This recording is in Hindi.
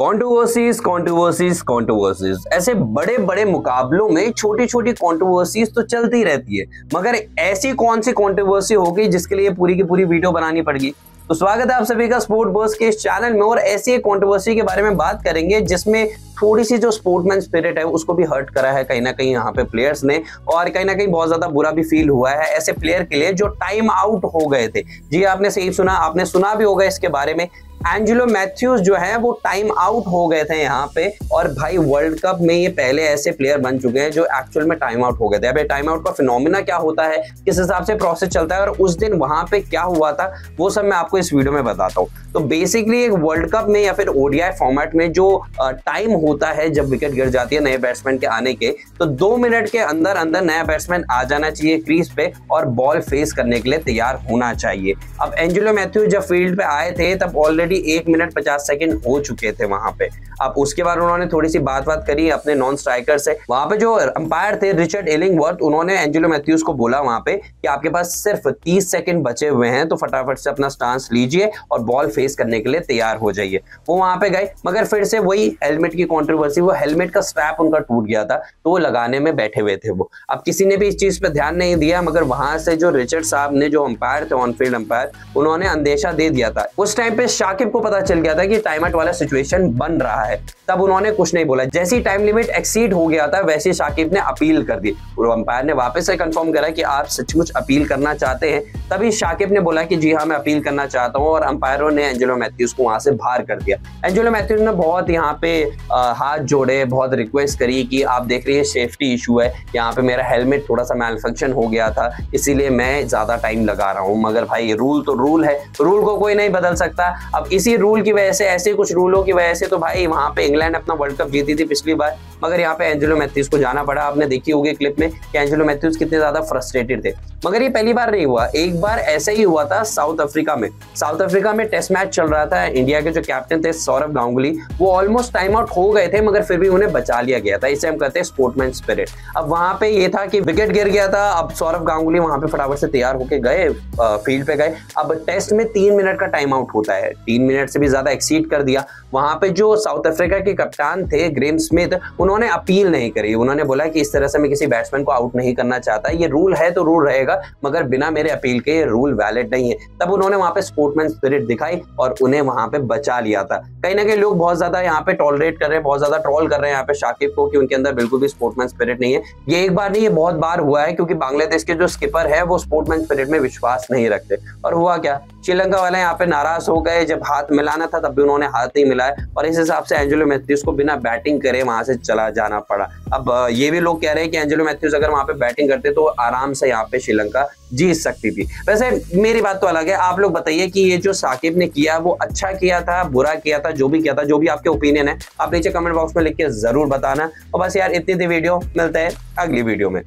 कंट्रोवर्सीज ऐसे बड़े बड़े मुकाबलों में छोटी छोटी कंट्रोवर्सीज तो चलती रहती है, मगर ऐसी कौन सी कंट्रोवर्सी होगी जिसके लिए पूरी की पूरी वीडियो बनानी पड़ेगी। तो स्वागत है आप सभी का स्पोर्ट बॉस के इस चैनल में, और ऐसी एक कंट्रोवर्सी के बारे में बात करेंगे जिसमें थोड़ी सी जो स्पोर्ट्समैन स्पिरिट है उसको भी हर्ट करा है कहीं ना कहीं यहाँ पे प्लेयर्स ने, और कहीं ना कहीं बहुत ज्यादा बुरा भी फील हुआ है ऐसे प्लेयर के लिए जो टाइम आउट हो गए थे। जी आपने सही सुना, आपने सुना भी होगा इसके बारे में। एंजेलो मैथ्यूज जो है वो टाइम आउट हो गए थे यहाँ पे, और भाई वर्ल्ड कप में ये पहले ऐसे प्लेयर बन चुके हैं जो एक्चुअल में टाइम आउट हो गए थे। अब टाइम आउट का फिनोमिना क्या होता है, किस हिसाब से प्रोसेस चलता है, और उस दिन वहां पे क्या हुआ था, वो सब मैं आपको इस वीडियो में बताता हूँ। तो बेसिकली एक वर्ल्ड कप में या फिर ओडीआई फॉर्मेट में जो टाइम होता है जब विकेट गिर जाती है नए बैट्समैन के आने के, तो 2 मिनट के अंदर अंदर नया बैट्समैन आ जाना चाहिए क्रीज पे और बॉल फेस करने के लिए तैयार होना चाहिए। अब एंजेलो मैथ्यूज जब फील्ड पे आए थे तब ऑलरेडी 1 मिनट 50 सेकंड हो चुके थे वहां पे। अब उसके बाद उन्होंने थोड़ी सी बात करी अपने नॉन स्ट्राइकर से। वहां पे जो अंपायर थे रिचर्ड एलिंगवर्थ, उन्होंने एंजेलो मैथ्यूज को बोला वहां पे कि आपके पास सिर्फ 30 सेकंड बचे हुए हैं, तो फटाफट से अपना स्टांस लीजिए और बॉल फेस करने के लिए तैयार हो जाइए। वो वहां पे गए, मगर फिर से वही हेलमेट की कंट्रोवर्सी, वो हेलमेट का स्ट्रैप उनका टूट गया था तो वो लगाने में बैठे हुए थे वो। अब किसी ने भी इस चीज पर ध्यान नहीं दिया, मगर वहां से जो रिचर्ड साहब ने, जो अंपायर थे ऑन फील्ड अंपायर, उन्होंने अंदेशा दे दिया था। उस टाइम पे शाकिब को पता चल गया था कि टाइम आउट वाला सिचुएशन बन रहा है, तब उन्होंने कुछ नहीं बोला। जैसे ही टाइम लिमिट एक्सीड हो गया था वैसे शाकिब ने अपील कर दी, और अंपायर ने वापस से कंफर्म करा कि आप सचमुच अपील करना चाहते हैं। तभी शाकिब ने बोला कि जी हाँ मैं अपील करना चाहता हूँ, और अंपायरों ने एंजेलो मैथ्यूज को वहां से बाहर कर दिया। एंजेलो मैथ्यूज ने बहुत यहाँ पे हाथ जोड़े, बहुत रिक्वेस्ट करी कि आप देख रही है सेफ्टी इशू है, यहाँ पे मेरा हेलमेट थोड़ा सा मैलफंक्शन हो गया था इसीलिए मैं ज्यादा टाइम लगा रहा हूँ, मगर भाई रूल तो रूल है, रूल को कोई नहीं बदल सकता। अब इसी रूल की वजह से, ऐसे कुछ रूलों की वजह से तो भाई वहां पे इंग्लैंड अपना वर्ल्ड कप जीती थी पिछली बार, मगर यहाँ पे एंजेलो मैथ्यूज को जाना पड़ा। आपने देखी होगी क्लिप में कि एंजेलो मैथ्यूज कितने ज्यादा फ्रस्ट्रेटेड थे, मगर ये पहली बार नहीं हुआ। एक बार ऐसा ही हुआ था साउथ अफ्रीका में। साउथ अफ्रीका में टेस्ट मैच चल रहा था, इंडिया के जो कैप्टन थे सौरव गांगुली, वो ऑलमोस्ट टाइम आउट हो गए थे, मगर फिर भी उन्हें बचा लिया गया था। इसे हम कहते हैं स्पोर्ट्समैन स्पिरिट। अब वहां पे ये था कि विकेट गिर गया था, अब सौरव गांगुली वहां पे फटाफट से तैयार होकर गए, फील्ड पे गए। अब टेस्ट में 3 मिनट का टाइम आउट होता है, 3 मिनट से भी ज्यादा एक्सीड कर दिया। वहां पे जो साउथ अफ्रीका के कप्तान थे ग्रेम स्मिथ, उन्होंने अपील नहीं करी, उन्होंने बोला कि इस तरह से मैं किसी बैट्समैन को आउट नहीं करना चाहता, ये रूल है तो रूल रहेगा, मगर बिना मेरे अपील के ये रूल वैलिड नहीं है। तब उन्होंने वहां पे स्पोर्ट्समैन स्पिरिट दिखाई और उन्हें वहां पे बचा लिया था। कहीं ना कहीं लोग बहुत ज्यादा यहाँ पे टॉलरेट कर रहे हैं, बहुत ज्यादा ट्रोल कर रहे हैं यहाँ पे शाकिब को कि उनके अंदर बिल्कुल भी स्पोर्ट्समैन स्पिरिट नहीं है। ये एक बार नहीं, ये बहुत बार हुआ है, क्योंकि बांग्लादेश के जो स्किपर है वो स्पोर्ट्समैन स्पिरिट में विश्वास नहीं रखते। और हुआ क्या, श्रीलंका वाले यहाँ पे नाराज हो गए, जब हाथ मिलाना था तब भी उन्होंने हाथ नहीं मिलाया, और इस हिसाब से एंजेलो मैथ्यूज को बिना बैटिंग करे वहां से चला जाना पड़ा। अब ये भी लोग कह रहे हैं कि एंजेलो मैथ्यूज अगर वहां पे बैटिंग करते तो आराम से यहाँ पे श्रीलंका जीत सकती थी। वैसे मेरी बात तो अलग है, आप लोग बताइए कि ये जो शाकिब ने किया वो अच्छा किया था, बुरा किया था, जो भी किया था, जो भी आपके ओपिनियन है आप नीचे कमेंट बॉक्स में लिख के जरूर बताना। और बस यार इतनी थी वीडियो, मिलते हैं अगली वीडियो में।